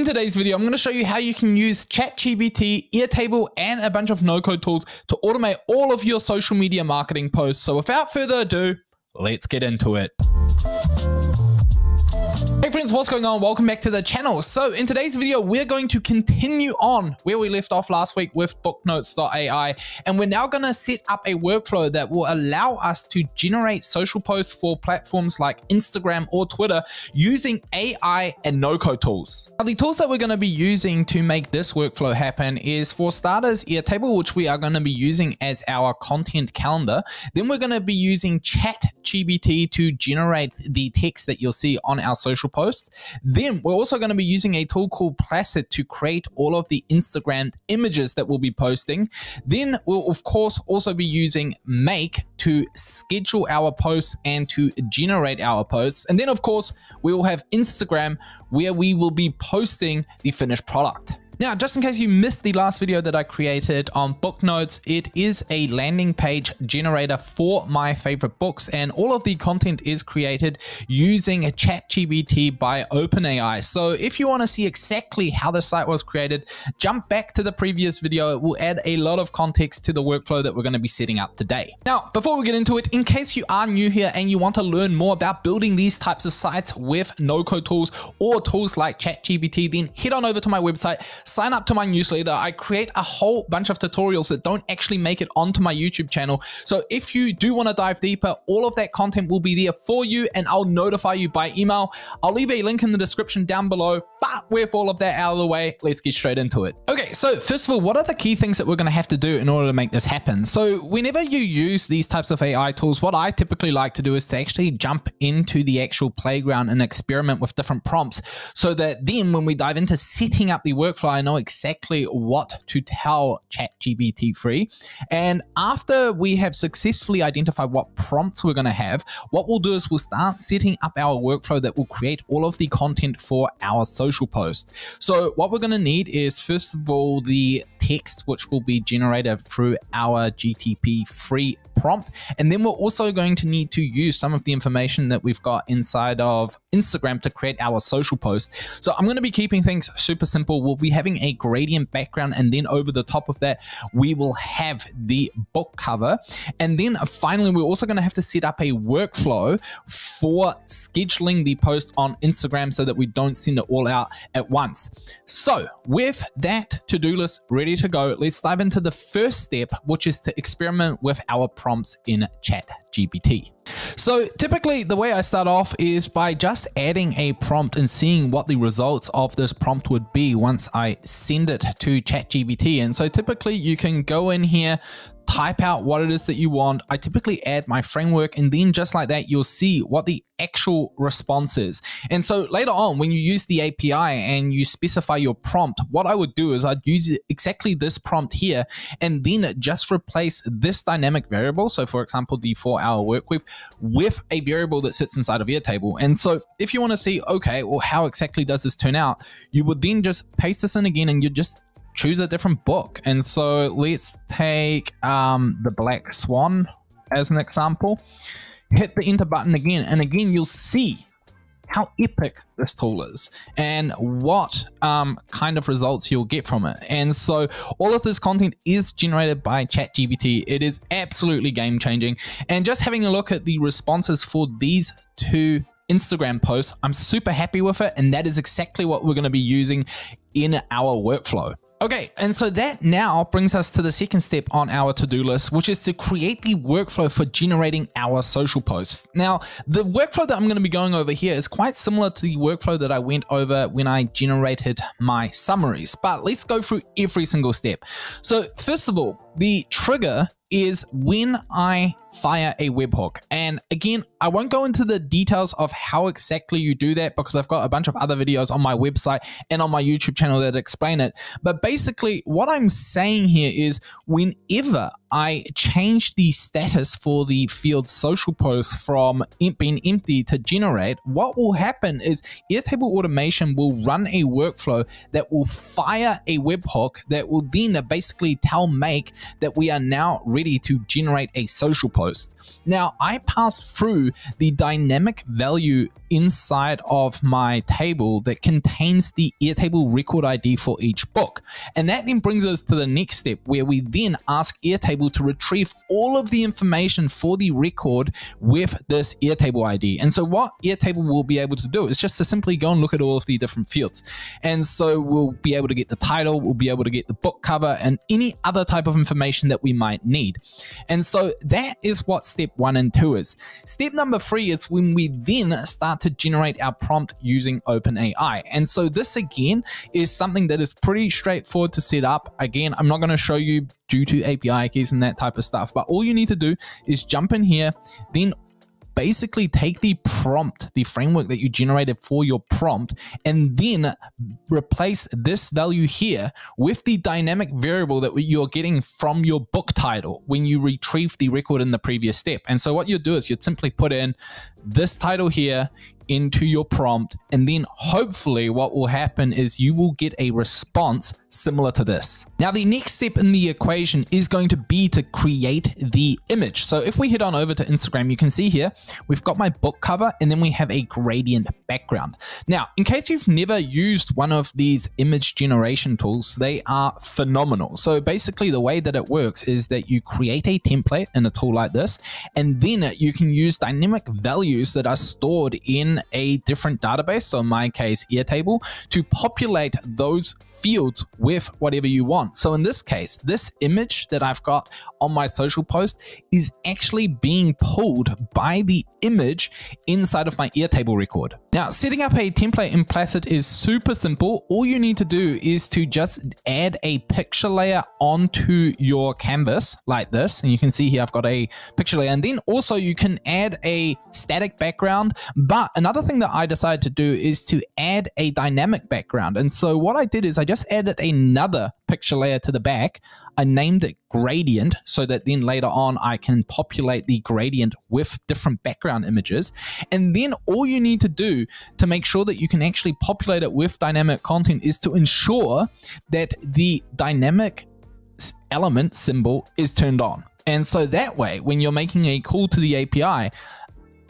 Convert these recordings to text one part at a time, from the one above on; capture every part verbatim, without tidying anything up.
In today's video, I'm going to show you how you can use ChatGPT, Airtable, and a bunch of no-code tools to automate all of your social media marketing posts. So without further ado, let's get into it. Hey friends, what's going on? Welcome back to the channel. So in today's video, we're going to continue on where we left off last week with booknotes dot A I. And we're now going to set up a workflow that will allow us to generate social posts for platforms like Instagram or Twitter using A I and no-code tools. Now, the tools that we're going to be using to make this workflow happen is, for starters, Airtable, which we are going to be using as our content calendar. Then we're going to be using ChatGPT to generate the text that you'll see on our social posts. Posts. Then we're also going to be using a tool called Placid to create all of the Instagram images that we'll be posting. Then we'll of course also be using Make to schedule our posts and to generate our posts. And then of course we will have Instagram where we will be posting the finished product. Now, just in case you missed the last video that I created on book notes, it is a landing page generator for my favorite books, and all of the content is created using ChatGPT by OpenAI. So if you want to see exactly how the site was created, jump back to the previous video. It will add a lot of context to the workflow that we're going to be setting up today. Now, before we get into it, in case you are new here and you want to learn more about building these types of sites with no-code tools or tools like ChatGPT, then head on over to my website. Sign up to my newsletter. I create a whole bunch of tutorials that don't actually make it onto my YouTube channel. So if you do want to dive deeper, all of that content will be there for you, and I'll notify you by email. I'll leave a link in the description down below, but with all of that out of the way, let's get straight into it. Okay, so first of all, what are the key things that we're going to have to do in order to make this happen? So whenever you use these types of A I tools, what I typically like to do is to actually jump into the actual playground and experiment with different prompts so that then when we dive into setting up the workflow, I know exactly what to tell ChatGPT three. And after we have successfully identified what prompts we're going to have, what we'll do is we'll start setting up our workflow that will create all of the content for our social post. So what we're going to need is, first of all, the text, which will be generated through our G T P three prompt. And then we're also going to need to use some of the information that we've got inside of Instagram to create our social post. So I'm going to be keeping things super simple. We'll be having a gradient background, and then over the top of that, we will have the book cover. And then finally, we're also going to have to set up a workflow for scheduling the post on Instagram so that we don't send it all out at once. So with that to-do list ready to go, let's dive into the first step, which is to experiment with our prompts in ChatGPT. So typically the way I start off is by just adding a prompt and seeing what the results of this prompt would be once I send it to ChatGPT. And so typically you can go in here, type out what it is that you want. I typically add my framework, and then just like that, you'll see what the actual response is. And so later on, when you use the A P I and you specify your prompt, what I would do is I'd use exactly this prompt here and then just replace this dynamic variable. So for example, the four hour work week with a variable that sits inside of Airtable. And so if you want to see, okay, well, how exactly does this turn out? You would then just paste this in again, and you just choose a different book. And so let's take um, The Black Swan as an example. Hit the enter button again, and again you'll see how epic this tool is and what um, kind of results you'll get from it. And so all of this content is generated by ChatGPT. It is absolutely game changing. And just having a look at the responses for these two Instagram posts, I'm super happy with it. And that is exactly what we're going to be using in our workflow. Okay, and so that now brings us to the second step on our to-do list, which is to create the workflow for generating our social posts. Now, the workflow that I'm going to be going over here is quite similar to the workflow that I went over when I generated my summaries, but let's go through every single step. So first of all, the trigger is when I fire a webhook. And again, I won't go into the details of how exactly you do that because I've got a bunch of other videos on my website and on my YouTube channel that explain it. But basically what I'm saying here is whenever I changed the status for the field social post from being empty to generate, what will happen is Airtable automation will run a workflow that will fire a webhook that will then basically tell Make that we are now ready to generate a social post. Now, I pass through the dynamic value inside of my table that contains the Airtable record I D for each book. And that then brings us to the next step, where we then ask Airtable to retrieve all of the information for the record with this Airtable I D. And so what Airtable will be able to do is just to simply go and look at all of the different fields. And so we'll be able to get the title, we'll be able to get the book cover and any other type of information that we might need. And so that is what step one and two is. Step number three is when we then start to generate our prompt using OpenAI. And so this again is something that is pretty straightforward to set up. Again, I'm not going to show you due to A P I keys and that type of stuff, but all you need to do is jump in here, then basically take the prompt, the framework that you generated for your prompt, and then replace this value here with the dynamic variable that you're getting from your book title when you retrieve the record in the previous step. And so what you'll do is you'd simply put in this title here into your prompt, and then hopefully what will happen is you will get a response similar to this. Now, the next step in the equation is going to be to create the image. So if we head on over to Instagram, you can see here, we've got my book cover, and then we have a gradient background. Now, in case you've never used one of these image generation tools, they are phenomenal. So basically the way that it works is that you create a template in a tool like this, and then you can use dynamic values that are stored in a different database, so in my case Airtable, to populate those fields with whatever you want. So in this case, this image that I've got on my social post is actually being pulled by the image inside of my Airtable record. Now, setting up a template in Placid is super simple. All you need to do is to just add a picture layer onto your canvas like this, and you can see here I've got a picture layer, and then also you can add a static background. But another Another thing that I decided to do is to add a dynamic background. And so what I did is I just added another picture layer to the back. I named it gradient so that then later on I can populate the gradient with different background images. And then all you need to do to make sure that you can actually populate it with dynamic content is to ensure that the dynamic element symbol is turned on. And so that way, when you're making a call to the A P I,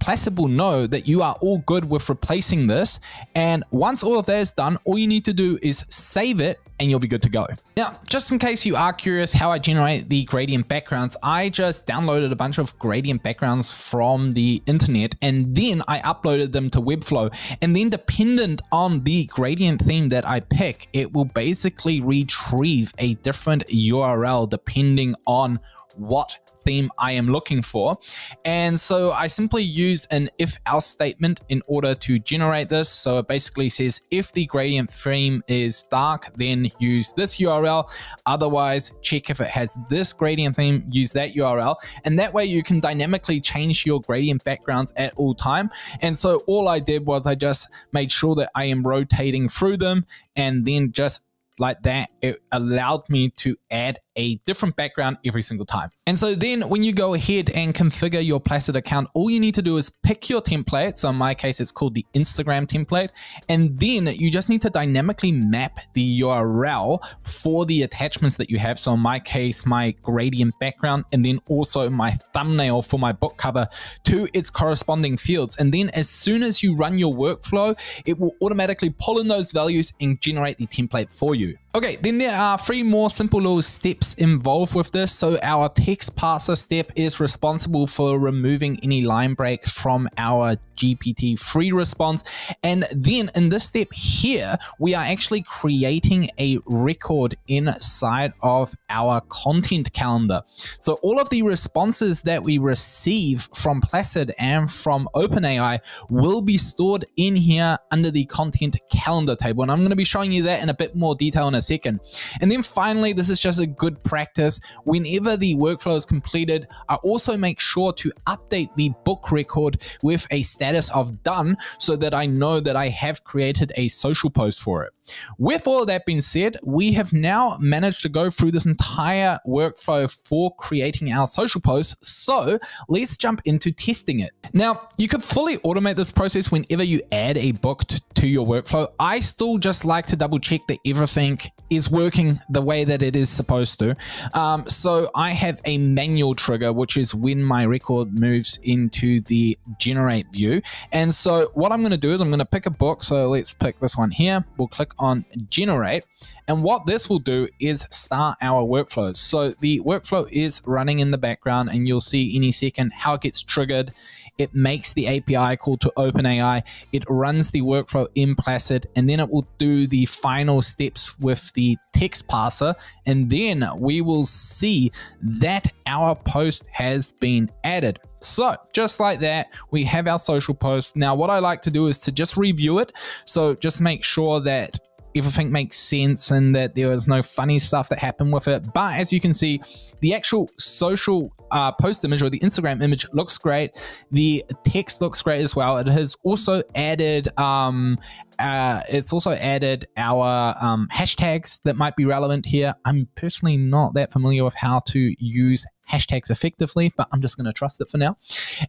Placid will know that you are all good with replacing this. And once all of that is done, all you need to do is save it and you'll be good to go. Now, just in case you are curious how I generate the gradient backgrounds, I just downloaded a bunch of gradient backgrounds from the internet, and then I uploaded them to Webflow. And then dependent on the gradient theme that I pick, it will basically retrieve a different U R L depending on what theme I am looking for. And so I simply used an if else statement in order to generate this. So it basically says if the gradient theme is dark, then use this U R L. Otherwise, check if it has this gradient theme, use that U R L. And that way you can dynamically change your gradient backgrounds at all time. And so all I did was I just made sure that I am rotating through them, and then just like that, it allowed me to add a different background every single time. And so then when you go ahead and configure your Placid account, all you need to do is pick your template. So in my case, it's called the Instagram template. And then you just need to dynamically map the U R L for the attachments that you have. So in my case, my gradient background, and then also my thumbnail for my book cover to its corresponding fields. And then as soon as you run your workflow, it will automatically pull in those values and generate the template for you. Okay, then there are three more simple little steps involved with this. So our text parser step is responsible for removing any line breaks from our G P T three response. And then in this step here, we are actually creating a record inside of our content calendar. So all of the responses that we receive from Placid and from OpenAI will be stored in here under the content calendar table. And I'm going to be showing you that in a bit more detail in a second. And then finally, this is just a good practice. Whenever the workflow is completed, I also make sure to update the book record with a status of done so that I know that I have created a social post for it. With all that being said, we have now managed to go through this entire workflow for creating our social posts. So let's jump into testing it. Now, you could fully automate this process whenever you add a book to your workflow. I still just like to double check that everything is working the way that it is supposed to. Um, so I have a manual trigger, which is when my record moves into the generate view. And so what I'm going to do is I'm going to pick a book. So let's pick this one here. We'll click on generate. And what this will do is start our workflows. So the workflow is running in the background, and you'll see any second how it gets triggered. It makes the A P I call to OpenAI. It runs the workflow in Placid, and then it will do the final steps with the text parser. And then we will see that our post has been added. So just like that, we have our social post. Now, what I like to do is to just review it. So just make sure that everything makes sense and that there is no funny stuff that happened with it. But as you can see, the actual social uh, post image or the Instagram image looks great. The text looks great as well. It has also added, um, uh, it's also added our um, hashtags that might be relevant here. I'm personally not that familiar with how to use hashtags effectively, but I'm just going to trust it for now.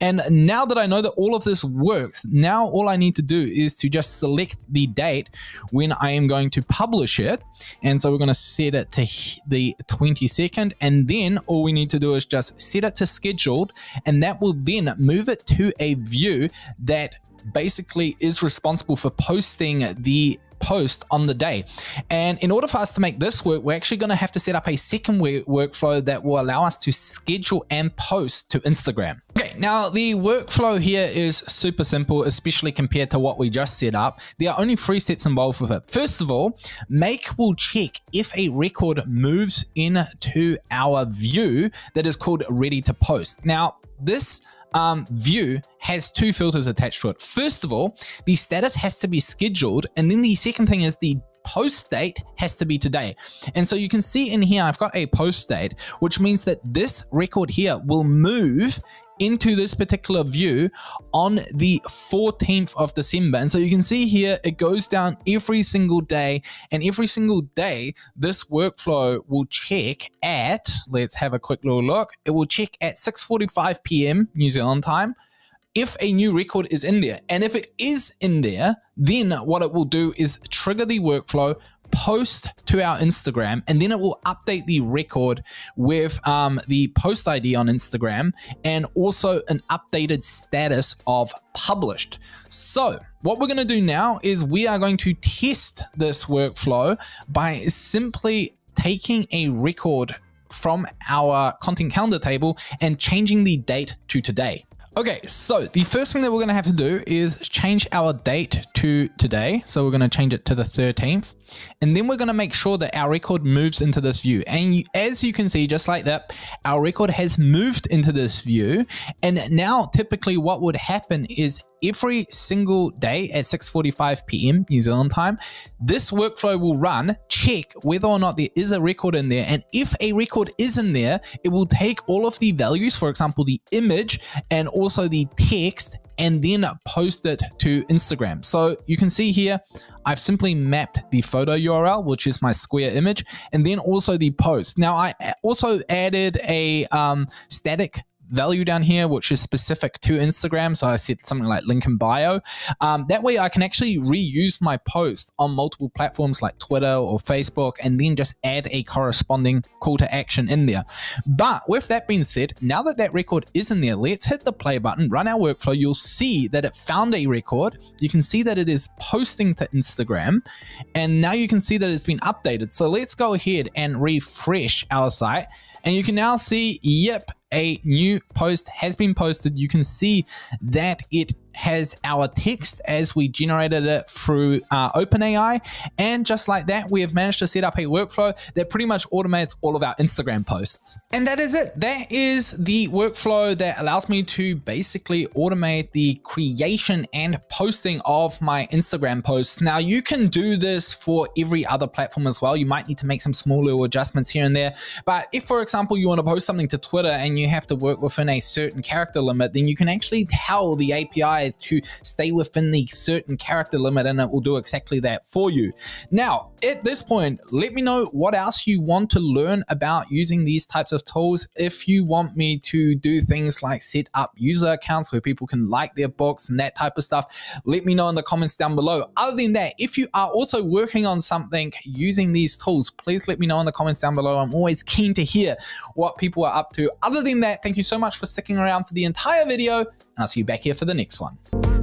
And now that I know that all of this works, now all I need to do is to just select the date when I am going to publish it. And so we're going to set it to the twenty-second. And then all we need to do is just set it to scheduled. And that will then move it to a view that basically is responsible for posting the post on the day. And in order for us to make this work, we're actually going to have to set up a second workflow that will allow us to schedule and post to Instagram. Okay, now the workflow here is super simple, especially compared to what we just set up. There are only three steps involved with it. First of all, Make will check if a record moves into our view that is called ready to post. Now, this Um, view has two filters attached to it. First of all, the status has to be scheduled, and then the second thing is the post date has to be today. And so you can see in here I've got a post date, which means that this record here will move into this particular view on the fourteenth of December. And so you can see here, it goes down every single day, and every single day, this workflow will check at, let's have a quick little look. It will check at six forty-five P M New Zealand time, if a new record is in there. And if it is in there, then what it will do is trigger the workflow, post to our Instagram, and then it will update the record with um, the post I D on Instagram and also an updated status of published. So what we're going to do now is we are going to test this workflow by simply taking a record from our content calendar table and changing the date to today. Okay, so the first thing that we're going to have to do is change our date to today. So we're going to change it to the thirteenth. And then we're going to make sure that our record moves into this view. And as you can see, just like that, our record has moved into this view. And now typically what would happen is every single day at six forty-five P M New Zealand time, this workflow will run, check whether or not there is a record in there. And if a record is in there, it will take all of the values, for example, the image and also the text, and then post it to Instagram. So you can see here, I've simply mapped the photo U R L, which is my square image, and then also the post. Now I also added a um, static value down here, which is specific to Instagram. So I said something like link in bio. Um, that way I can actually reuse my post on multiple platforms like Twitter or Facebook, and then just add a corresponding call to action in there. But with that being said, now that that record is in there, let's hit the play button, run our workflow. You'll see that it found a record. You can see that it is posting to Instagram, and now you can see that it's been updated. So let's go ahead and refresh our site, and you can now see, yep, a new post has been posted. You can see that it has our text as we generated it through uh, OpenAI. And just like that, we have managed to set up a workflow that pretty much automates all of our Instagram posts. And that is it. That is the workflow that allows me to basically automate the creation and posting of my Instagram posts. Now you can do this for every other platform as well. You might need to make some small little adjustments here and there. But if, for example, you want to post something to Twitter and you have to work within a certain character limit, then you can actually tell the A P I A I to stay within the certain character limit, and it will do exactly that for you. Now, at this point, let me know what else you want to learn about using these types of tools. If you want me to do things like set up user accounts where people can like their books and that type of stuff, let me know in the comments down below. Other than that, if you are also working on something using these tools, please let me know in the comments down below. I'm always keen to hear what people are up to. Other than that, thank you so much for sticking around for the entire video, and I'll see you back here for the next one.